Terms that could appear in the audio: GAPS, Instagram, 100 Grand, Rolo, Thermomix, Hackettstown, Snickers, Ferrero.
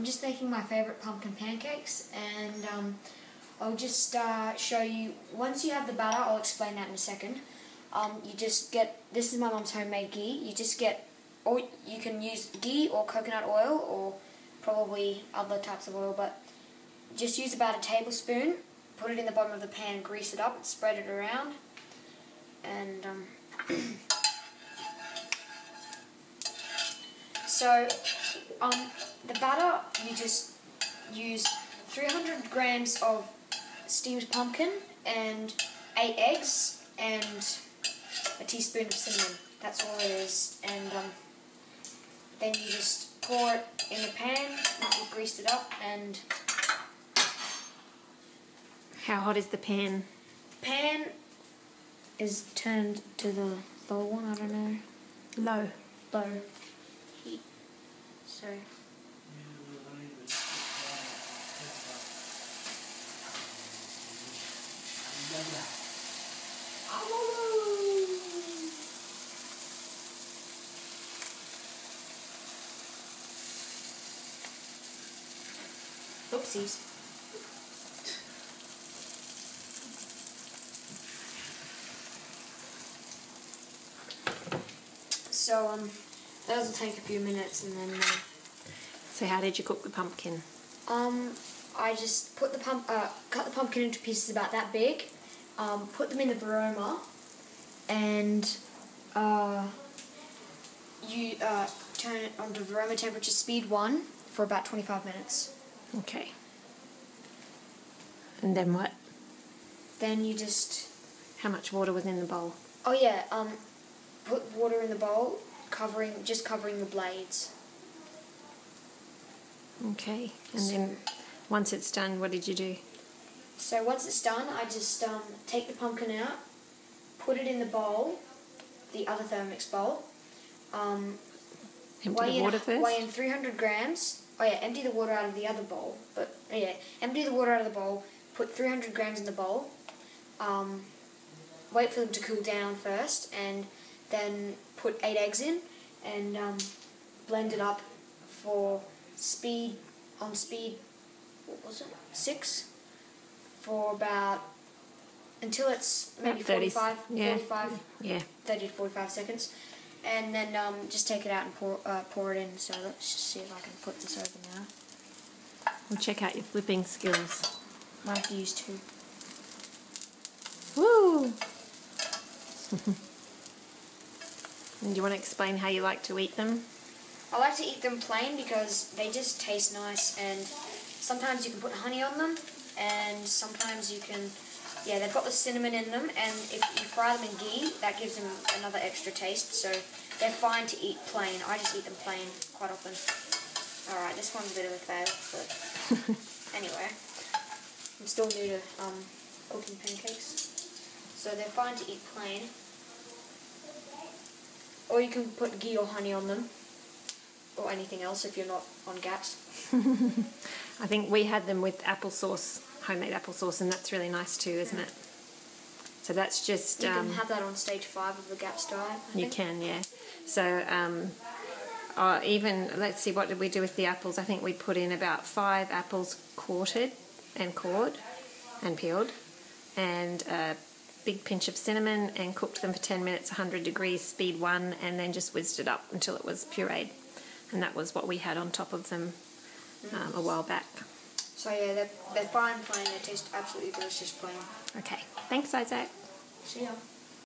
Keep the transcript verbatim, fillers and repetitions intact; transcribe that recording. I'm just making my favourite pumpkin pancakes, and um, I'll just uh, show you. Once you have the batter, I'll explain that in a second. Um, you just get, this is my mum's homemade ghee. You just get, or you can use ghee or coconut oil or probably other types of oil, but just use about a tablespoon, put it in the bottom of the pan, grease it up, spread it around, and um, so um, the batter, you just use three hundred grams of steamed pumpkin and eight eggs and a teaspoon of cinnamon. That's all it is, and um, then you just pour it in the pan, you've greased it up, and... How hot is the pan? Pan is turned to the low one, I don't know. Low. Low heat. So... Oopsies. So um, that'll take a few minutes, and then. Uh, so how did you cook the pumpkin? Um, I just put the pump, uh, cut the pumpkin into pieces about that big, um, put them in the Baroma, and uh, you uh, turn it onto Baroma temperature, speed one, for about twenty-five minutes. Okay. And then what? Then you just. How much water was in the bowl? Oh yeah. Um. Put water in the bowl, covering just covering the blades. Okay, and so, then once it's done, what did you do? So once it's done, I just um, take the pumpkin out, put it in the bowl, the other Thermomix bowl. Um, empty weigh the water in, first? Weigh in three hundred grams. Oh yeah, empty the water out of the other bowl. But yeah, empty the water out of the bowl, put three hundred grams in the bowl. Um, wait for them to cool down first, and then put eight eggs in and um, blend it up for speed, on speed, what was it, six, for about, until it's maybe forty-five, yeah. forty-five, yeah. thirty to forty-five seconds, and then um, just take it out and pour, uh, pour it in. So let's just see if I can put this over now. We'll check out your flipping skills. Might have to use two. Woo! And do you want to explain how you like to eat them? I like to eat them plain because they just taste nice, and sometimes you can put honey on them, and sometimes you can, yeah, they've got the cinnamon in them, and if you fry them in ghee, that gives them another extra taste, so they're fine to eat plain. I just eat them plain quite often. Alright, this one's a bit of a fail, but anyway, I'm still new to um, cooking pancakes, so they're fine to eat plain. Or you can put ghee or honey on them, or anything else if you're not on GAPS. I think we had them with applesauce, homemade applesauce, and that's really nice too, isn't yeah. it? So that's just... You um, can have that on stage five of the GAPS diet, I You think. can, yeah. So um, uh, even, let's see, what did we do with the apples? I think we put in about five apples quartered and cored and peeled, and... Uh, big pinch of cinnamon, and cooked them for ten minutes, one hundred degrees, speed one, and then just whizzed it up until it was pureed, and that was what we had on top of them um, a while back. So yeah, they're, they're fine plain, they taste absolutely delicious plain. Okay, thanks Isaac. See ya.